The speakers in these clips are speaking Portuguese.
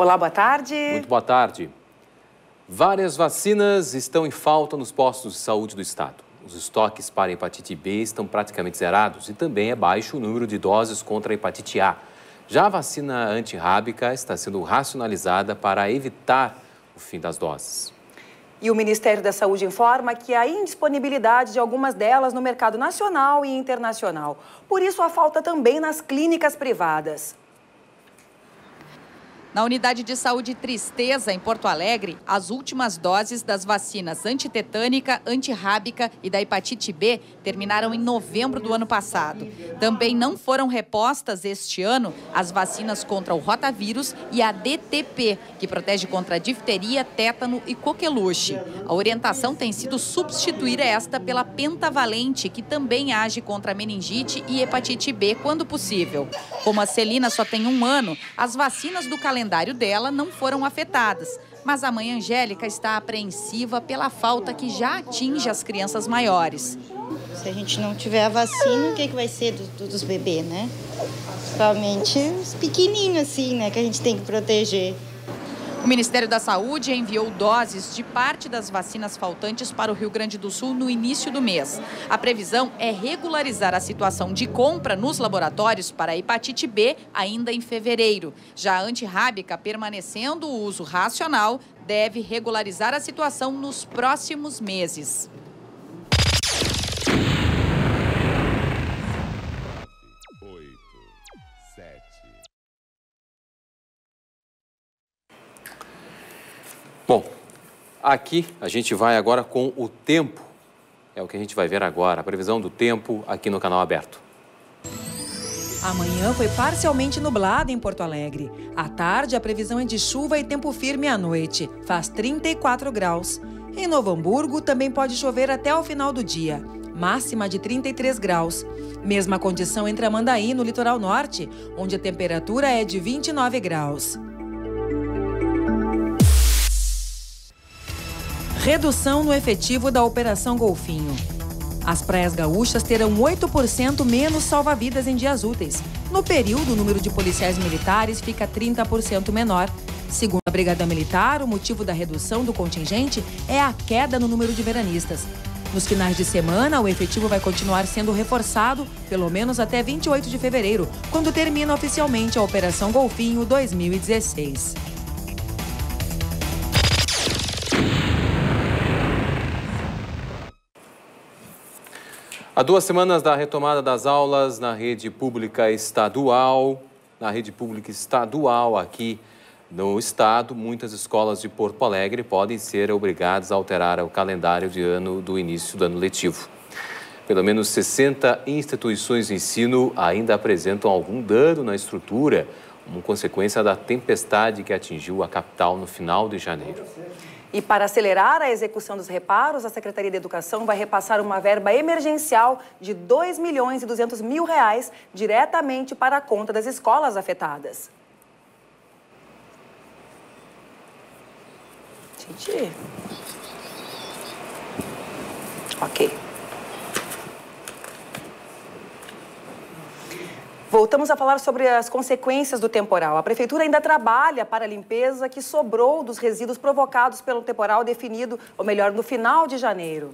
Olá, boa tarde. Muito boa tarde. Várias vacinas estão em falta nos postos de saúde do estado. Os estoques para a hepatite B estão praticamente zerados e também é baixo o número de doses contra a hepatite A. Já a vacina antirrábica está sendo racionalizada para evitar o fim das doses. E o Ministério da Saúde informa que há indisponibilidade de algumas delas no mercado nacional e internacional. Por isso, há falta também nas clínicas privadas. Na unidade de saúde Tristeza, em Porto Alegre, as últimas doses das vacinas antitetânica, antirrábica e da hepatite B terminaram em novembro do ano passado. Também não foram repostas este ano as vacinas contra o rotavírus e a DTP, que protege contra difteria, tétano e coqueluche. A orientação tem sido substituir esta pela pentavalente, que também age contra meningite e hepatite B quando possível. Como a Celina só tem 1 ano, as vacinas do calendário dela não foram afetadas, mas a mãe Angélica está apreensiva pela falta que já atinge as crianças maiores. Se a gente não tiver a vacina, o que vai ser dos bebês, né? Principalmente os pequenininhos, assim, né, que a gente tem que proteger. O Ministério da Saúde enviou doses de parte das vacinas faltantes para o Rio Grande do Sul no início do mês. A previsão é regularizar a situação de compra nos laboratórios para a hepatite B ainda em fevereiro. Já a antirrábica, permanecendo o uso racional, deve regularizar a situação nos próximos meses. Bom, aqui a gente vai agora com o tempo. É o que a gente vai ver agora, a previsão do tempo aqui no Canal Aberto. Amanhã foi parcialmente nublado em Porto Alegre. À tarde, a previsão é de chuva e tempo firme à noite. Faz 34 graus. Em Novo Hamburgo, também pode chover até o final do dia. Máxima de 33 graus. Mesma condição entre Tramandaí, no litoral norte, onde a temperatura é de 29 graus. Redução no efetivo da Operação Golfinho. As praias gaúchas terão 8% menos salva-vidas em dias úteis. No período, o número de policiais militares fica 30% menor. Segundo a Brigada Militar, o motivo da redução do contingente é a queda no número de veranistas. Nos finais de semana, o efetivo vai continuar sendo reforçado, pelo menos até 28 de fevereiro, quando termina oficialmente a Operação Golfinho 2016. Há 2 semanas da retomada das aulas na rede pública estadual aqui no estado, muitas escolas de Porto Alegre podem ser obrigadas a alterar o calendário de ano do início do ano letivo. Pelo menos 60 instituições de ensino ainda apresentam algum dano na estrutura, como consequência da tempestade que atingiu a capital no final de janeiro. E para acelerar a execução dos reparos, a Secretaria da Educação vai repassar uma verba emergencial de R$ 2.200.000 diretamente para a conta das escolas afetadas. Gente. Ok. Voltamos a falar sobre as consequências do temporal. A Prefeitura ainda trabalha para a limpeza que sobrou dos resíduos provocados pelo temporal definido, ou melhor, no final de janeiro.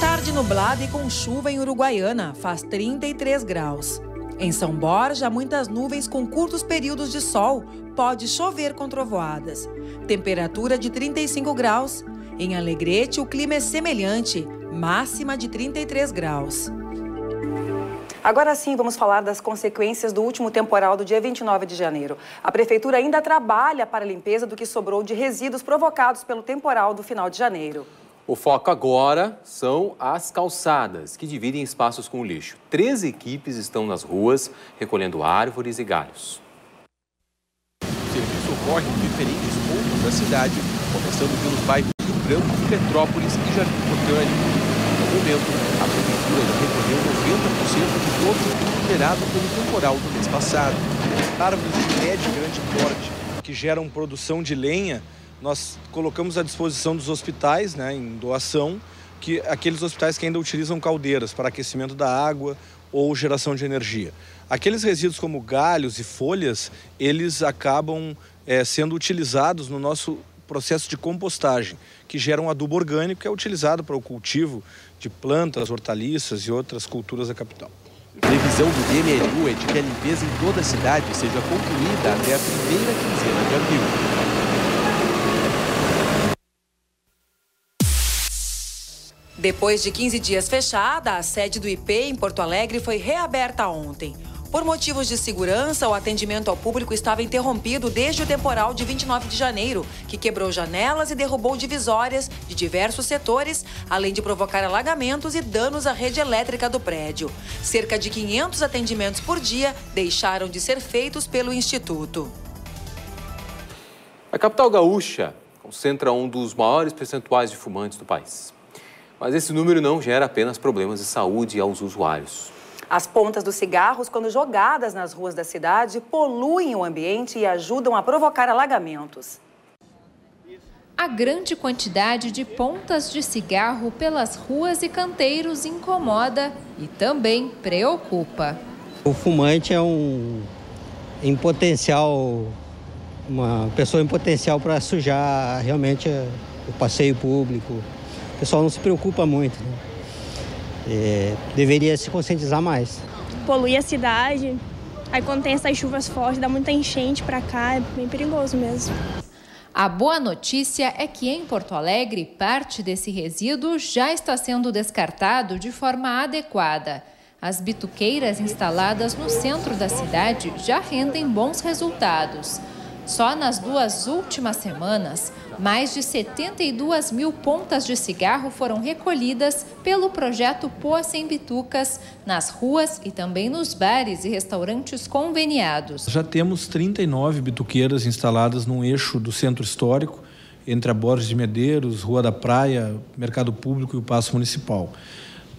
Tarde nublada e com chuva em Uruguaiana, faz 33 graus. Em São Borja, muitas nuvens com curtos períodos de sol, pode chover com trovoadas. Temperatura de 35 graus. Em Alegrete, o clima é semelhante, máxima de 33 graus. Agora sim, vamos falar das consequências do último temporal do dia 29 de janeiro. A Prefeitura ainda trabalha para a limpeza do que sobrou de resíduos provocados pelo temporal do final de janeiro. O foco agora são as calçadas, que dividem espaços com o lixo. 13 equipes estão nas ruas, recolhendo árvores e galhos. O serviço ocorre em diferentes pontos da cidade, começando pelos bairros Rio Branco, Petrópolis e Jardim Botânico. No momento, a Prefeitura já recolheu 90% de todo o recuperado pelo temporal do mês passado. Árvores de médio e grande porte, que geram produção de lenha, nós colocamos à disposição dos hospitais, né, em doação, que aqueles hospitais que ainda utilizam caldeiras para aquecimento da água ou geração de energia. Aqueles resíduos como galhos e folhas, eles acabam sendo utilizados no nosso processo de compostagem, que gera um adubo orgânico que é utilizado para o cultivo de plantas, hortaliças e outras culturas da capital. A previsão do DMLU é de que a limpeza em toda a cidade seja concluída até a primeira quinzena de abril. Depois de 15 dias fechada, a sede do IP em Porto Alegre foi reaberta ontem. Por motivos de segurança, o atendimento ao público estava interrompido desde o temporal de 29 de janeiro, que quebrou janelas e derrubou divisórias de diversos setores, além de provocar alagamentos e danos à rede elétrica do prédio. Cerca de 500 atendimentos por dia deixaram de ser feitos pelo Instituto. A capital gaúcha concentra um dos maiores percentuais de fumantes do país. Mas esse número não gera apenas problemas de saúde aos usuários. As pontas dos cigarros, quando jogadas nas ruas da cidade, poluem o ambiente e ajudam a provocar alagamentos. A grande quantidade de pontas de cigarro pelas ruas e canteiros incomoda e também preocupa. O fumante é uma pessoa em potencial para sujar realmente o passeio público. O pessoal não se preocupa muito, né? Deveria se conscientizar mais. Polui a cidade, aí quando tem essas chuvas fortes, dá muita enchente para cá, é bem perigoso mesmo. A boa notícia é que em Porto Alegre, parte desse resíduo já está sendo descartado de forma adequada. As bituqueiras instaladas no centro da cidade já rendem bons resultados. Só nas duas últimas semanas, mais de 72 mil pontas de cigarro foram recolhidas pelo projeto Poa Sem Bitucas, nas ruas e também nos bares e restaurantes conveniados. Já temos 39 bituqueiras instaladas num eixo do centro histórico, entre a Borges de Medeiros, Rua da Praia, Mercado Público e o Paço Municipal.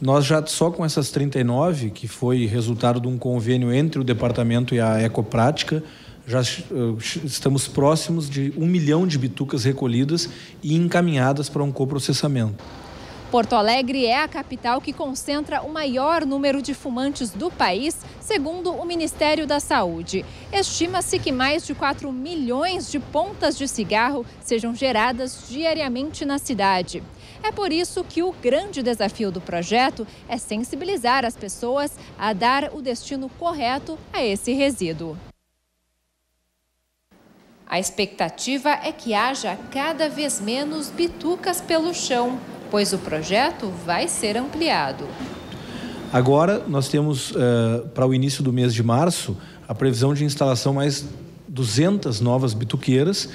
Nós já só com essas 39, que foi resultado de um convênio entre o departamento e a ecoprática, já estamos próximos de 1 milhão de bitucas recolhidas e encaminhadas para um coprocessamento. Porto Alegre é a capital que concentra o maior número de fumantes do país, segundo o Ministério da Saúde. Estima-se que mais de 4 milhões de pontas de cigarro sejam geradas diariamente na cidade. É por isso que o grande desafio do projeto é sensibilizar as pessoas a dar o destino correto a esse resíduo. A expectativa é que haja cada vez menos bitucas pelo chão, pois o projeto vai ser ampliado. Agora nós temos, para o início do mês de março, a previsão de instalação mais 200 novas bituqueiras,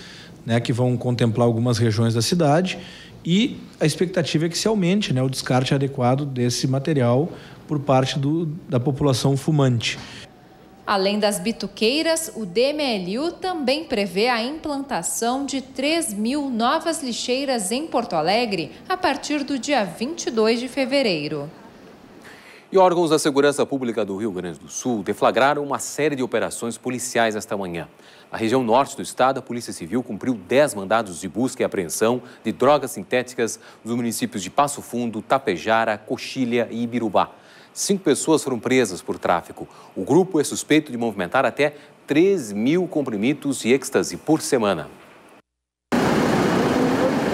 né, que vão contemplar algumas regiões da cidade, e a expectativa é que se aumente, né, o descarte adequado desse material por parte da população fumante. Além das bituqueiras, o DMLU também prevê a implantação de 3 mil novas lixeiras em Porto Alegre a partir do dia 22 de fevereiro. E órgãos da Segurança Pública do Rio Grande do Sul deflagraram uma série de operações policiais esta manhã. Na região norte do estado, a Polícia Civil cumpriu 10 mandados de busca e apreensão de drogas sintéticas nos municípios de Passo Fundo, Tapejara, Coxilha e Ibirubá. 5 pessoas foram presas por tráfico. O grupo é suspeito de movimentar até 3 mil comprimidos de êxtase por semana.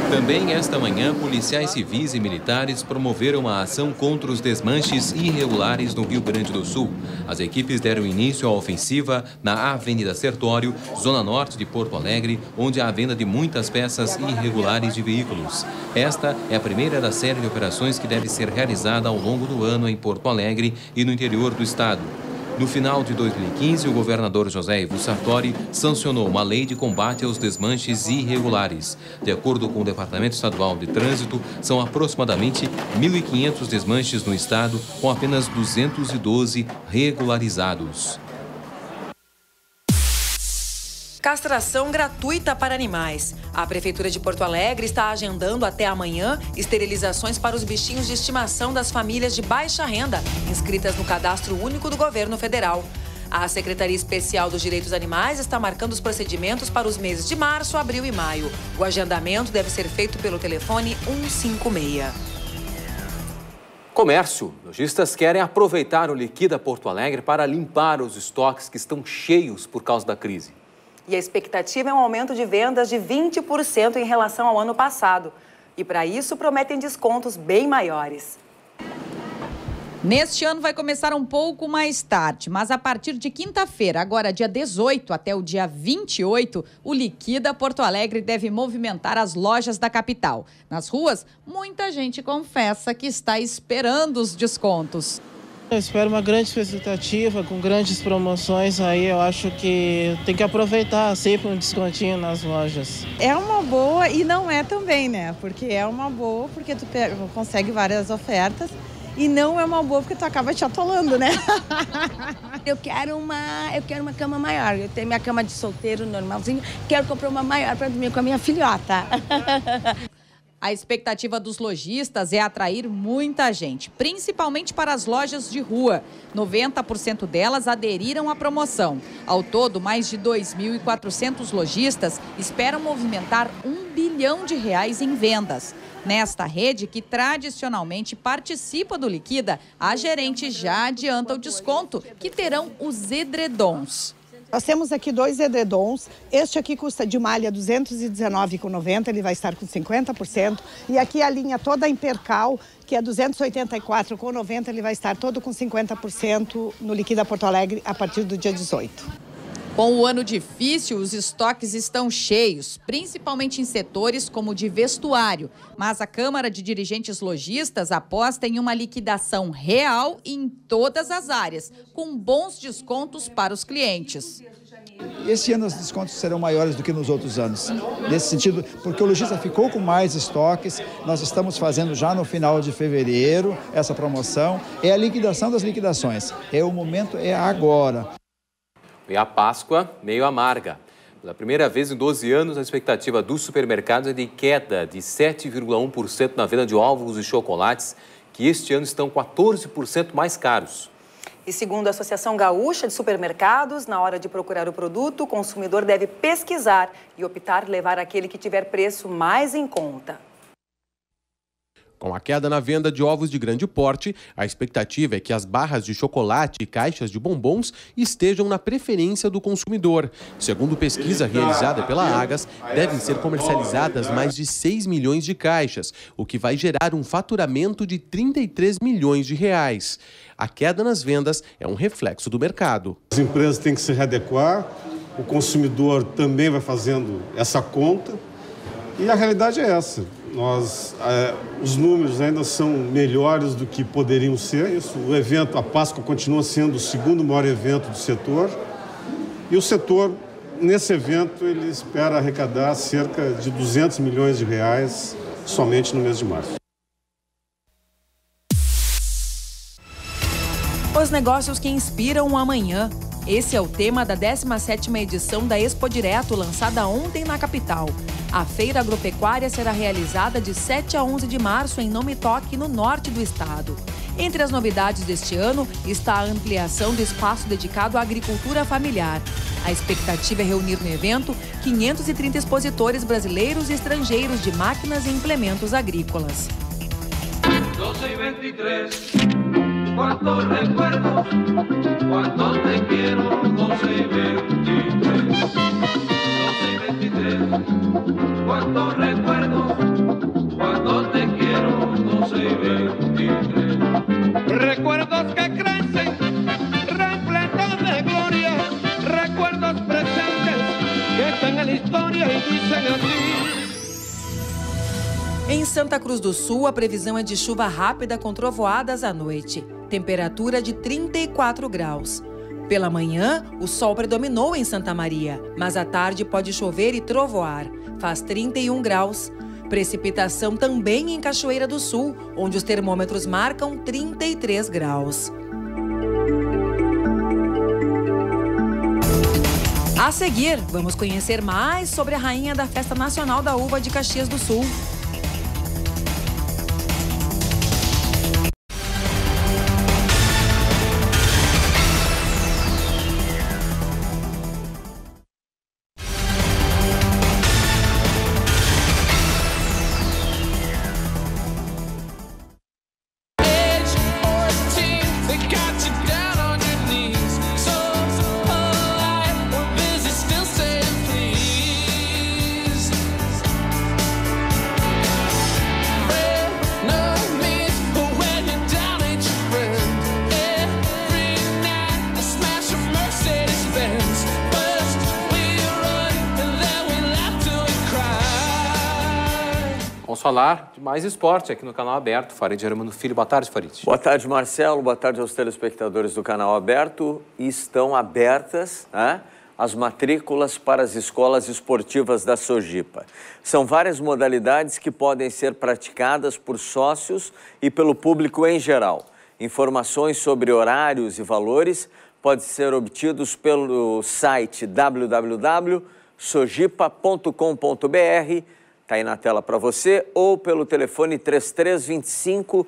Também esta manhã, policiais civis e militares promoveram a ação contra os desmanches irregulares no Rio Grande do Sul. As equipes deram início à ofensiva na Avenida Sertório, zona norte de Porto Alegre, onde há a venda de muitas peças irregulares de veículos. Esta é a primeira da série de operações que deve ser realizada ao longo do ano em Porto Alegre e no interior do estado. No final de 2015, o governador José Ivo Sartori sancionou uma lei de combate aos desmanches irregulares. De acordo com o Departamento Estadual de Trânsito, são aproximadamente 1.500 desmanches no estado, com apenas 212 regularizados. Castração gratuita para animais. A Prefeitura de Porto Alegre está agendando até amanhã esterilizações para os bichinhos de estimação das famílias de baixa renda, inscritas no Cadastro Único do Governo Federal. A Secretaria Especial dos Direitos Animais está marcando os procedimentos para os meses de março, abril e maio. O agendamento deve ser feito pelo telefone 156. Comércio. Lojistas querem aproveitar o Liquida Porto Alegre para limpar os estoques que estão cheios por causa da crise. E a expectativa é um aumento de vendas de 20% em relação ao ano passado. E para isso prometem descontos bem maiores. Neste ano vai começar um pouco mais tarde, mas a partir de quinta-feira, agora dia 18 até o dia 28, o Liquida Porto Alegre deve movimentar as lojas da capital. Nas ruas, muita gente confessa que está esperando os descontos. Eu espero uma grande expectativa, com grandes promoções, aí eu acho que tem que aproveitar sempre um descontinho nas lojas. É uma boa e não é também, né? Porque é uma boa porque tu consegue várias ofertas e não é uma boa porque tu acaba te atolando, né? Eu quero uma cama maior, eu tenho minha cama de solteiro normalzinho, quero comprar uma maior para dormir com a minha filhota. A expectativa dos lojistas é atrair muita gente, principalmente para as lojas de rua. 90% delas aderiram à promoção. Ao todo, mais de 2.400 lojistas esperam movimentar R$1 bilhão em vendas. Nesta rede, que tradicionalmente participa do Liquida, a gerente já adianta o desconto, que terão os edredons. Nós temos aqui 2 edredons, este aqui custa de malha R$ 219,90, ele vai estar com 50%. E aqui a linha toda em percal, que é R$ 284,90, ele vai estar todo com 50% no Liquida Porto Alegre a partir do dia 18. Com o ano difícil, os estoques estão cheios, principalmente em setores como o de vestuário. Mas a Câmara de Dirigentes Lojistas aposta em uma liquidação real em todas as áreas, com bons descontos para os clientes. Este ano os descontos serão maiores do que nos outros anos. Nesse sentido, porque o lojista ficou com mais estoques, nós estamos fazendo já no final de fevereiro essa promoção. É a liquidação das liquidações, é o momento, é agora. E a Páscoa meio amarga. Pela primeira vez em 12 anos, a expectativa dos supermercados é de queda de 7,1% na venda de ovos e chocolates, que este ano estão 14% mais caros. E segundo a Associação Gaúcha de Supermercados, na hora de procurar o produto, o consumidor deve pesquisar e optar levar aquele que tiver preço mais em conta. Com a queda na venda de ovos de grande porte, a expectativa é que as barras de chocolate e caixas de bombons estejam na preferência do consumidor. Segundo pesquisa realizada pela Agas, devem ser comercializadas mais de 6 milhões de caixas, o que vai gerar um faturamento de R$33 milhões. A queda nas vendas é um reflexo do mercado. As empresas têm que se readequar, o consumidor também vai fazendo essa conta e a realidade é essa. Os números ainda são melhores do que poderiam ser. O evento, a Páscoa, continua sendo o segundo maior evento do setor. E o setor, nesse evento, ele espera arrecadar cerca de R$200 milhões somente no mês de março. Os negócios que inspiram o amanhã. Esse é o tema da 17ª edição da Expo Direto, lançada ontem na capital. A feira agropecuária será realizada de 7 a 11 de março em Nome Toque, no norte do estado. Entre as novidades deste ano está a ampliação do espaço dedicado à agricultura familiar. A expectativa é reunir no evento 530 expositores brasileiros e estrangeiros de máquinas e implementos agrícolas. 12 e 23, quantos recuerdos, quantos te quiero, 12 e 23. Cuántos recuerdos. sangue na história e de sangue assim. Em Santa Cruz do Sul, a previsão é de chuva rápida com trovoadas à noite. Temperatura de 34 graus. Pela manhã, o sol predominou em Santa Maria, mas à tarde pode chover e trovoar. Faz 31 graus. Precipitação também em Cachoeira do Sul, onde os termômetros marcam 33 graus. A seguir, vamos conhecer mais sobre a rainha da Festa Nacional da Uva de Caxias do Sul. Falar de mais esporte aqui no Canal Aberto. Farid Germano Filho, boa tarde, Farid. Boa tarde, Marcelo. Boa tarde aos telespectadores do Canal Aberto. Estão abertas, né, as matrículas para as escolas esportivas da Sojipa. São várias modalidades que podem ser praticadas por sócios e pelo público em geral. Informações sobre horários e valores podem ser obtidos pelo site www.sojipa.com.br. Está aí na tela para você, ou pelo telefone 3325-7200.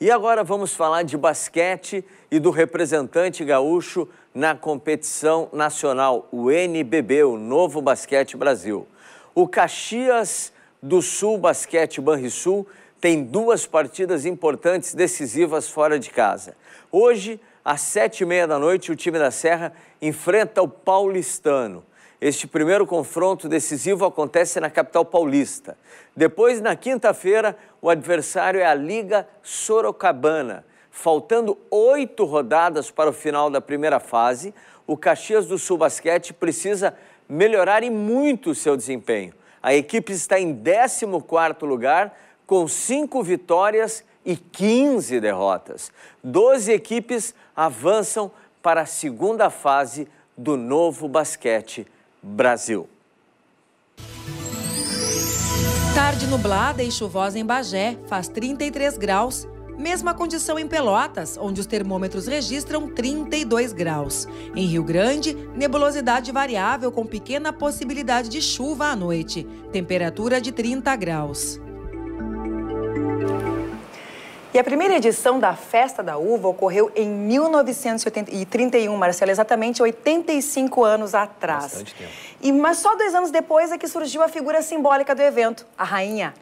E agora vamos falar de basquete e do representante gaúcho na competição nacional, o NBB, o Novo Basquete Brasil. O Caxias do Sul Basquete Banrisul tem duas partidas importantes decisivas fora de casa. Hoje, às 7h30 da noite, o time da Serra enfrenta o Paulistano. Este primeiro confronto decisivo acontece na capital paulista. Depois, na quinta-feira, o adversário é a Liga Sorocabana. Faltando 8 rodadas para o final da primeira fase, o Caxias do Sul Basquete precisa melhorar e muito o seu desempenho. A equipe está em 14º lugar, com 5 vitórias e 15 derrotas. 12 equipes avançam para a segunda fase do Novo Basquete Brasil. Tarde nublada e chuvosa em Bagé, faz 33 graus. Mesma condição em Pelotas, onde os termômetros registram 32 graus. Em Rio Grande, nebulosidade variável com pequena possibilidade de chuva à noite. Temperatura de 30 graus. E a primeira edição da Festa da Uva ocorreu em 1931, Marcelo, exatamente 85 anos atrás. Bastante tempo. Mas só 2 anos depois é que surgiu a figura simbólica do evento, a rainha.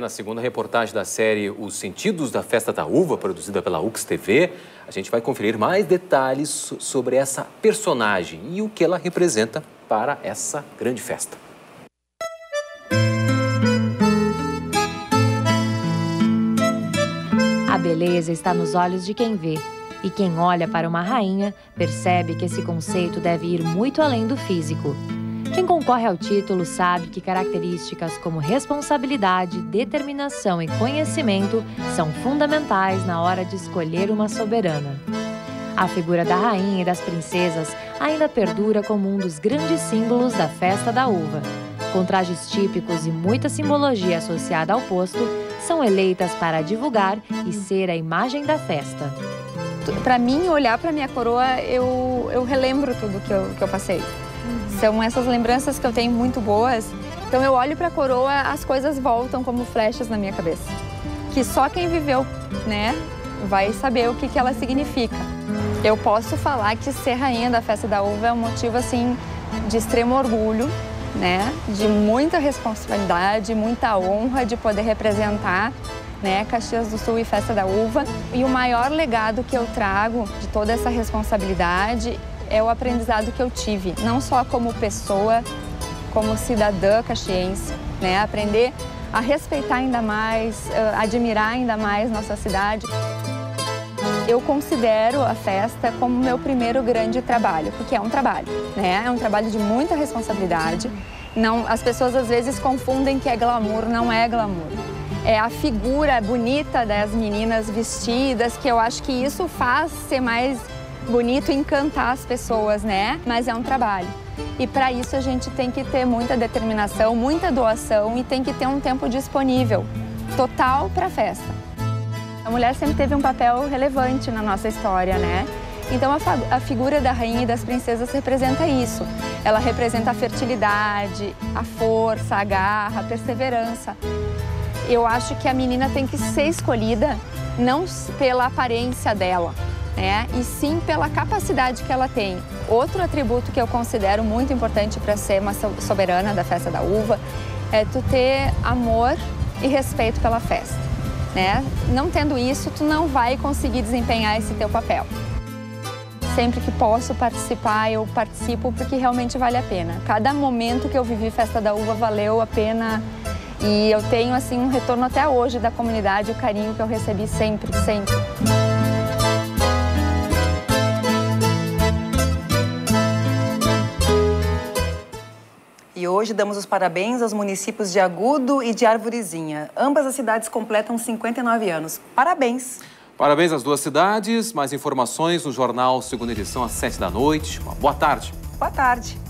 Na segunda reportagem da série Os Sentidos da Festa da Uva, produzida pela UX TV, a gente vai conferir mais detalhes sobre essa personagem e o que ela representa para essa grande festa. A beleza está nos olhos de quem vê. E quem olha para uma rainha percebe que esse conceito deve ir muito além do físico. Quem concorre ao título sabe que características como responsabilidade, determinação e conhecimento são fundamentais na hora de escolher uma soberana. A figura da rainha e das princesas ainda perdura como um dos grandes símbolos da Festa da Uva. Com trajes típicos e muita simbologia associada ao posto, são eleitas para divulgar e ser a imagem da festa. Para mim, olhar para minha coroa, eu relembro tudo que eu passei. São essas lembranças que eu tenho muito boas. Então eu olho para a coroa, as coisas voltam como flechas na minha cabeça. Que só quem viveu, né, vai saber o que ela significa. Eu posso falar que ser rainha da Festa da Uva é um motivo assim de extremo orgulho, né, de muita responsabilidade, muita honra de poder representar, né, Caxias do Sul e Festa da Uva. E o maior legado que eu trago de toda essa responsabilidade é o aprendizado que eu tive, não só como pessoa, como cidadã caxiense, né, aprender a respeitar ainda mais, admirar ainda mais nossa cidade. eu considero a festa como meu primeiro grande trabalho, porque é um trabalho, né? É um trabalho de muita responsabilidade. Não, as pessoas às vezes confundem que é glamour, não é glamour. É a figura bonita das meninas vestidas, que eu acho que isso faz ser mais bonito, encantar as pessoas, né? Mas é um trabalho. E para isso a gente tem que ter muita determinação, muita doação e tem que ter um tempo disponível, total, para a festa. A mulher sempre teve um papel relevante na nossa história, né? Então a figura da rainha e das princesas representa isso. Ela representa a fertilidade, a força, a garra, a perseverança. Eu acho que a menina tem que ser escolhida não pela aparência dela, né? E sim pela capacidade que ela tem. Outro atributo que eu considero muito importante para ser uma soberana da Festa da Uva é tu ter amor e respeito pela festa, né? Não tendo isso, tu não vai conseguir desempenhar esse teu papel. Sempre que posso participar, eu participo porque realmente vale a pena. Cada momento que eu vivi Festa da Uva valeu a pena. E eu tenho, assim, um retorno até hoje da comunidade, o carinho que eu recebi sempre, sempre. E hoje damos os parabéns aos municípios de Agudo e de Arvorezinha. Ambas as cidades completam 59 anos. Parabéns! Parabéns às duas cidades. Mais informações no Jornal 2ª edição, às 19h. Uma boa tarde. Boa tarde.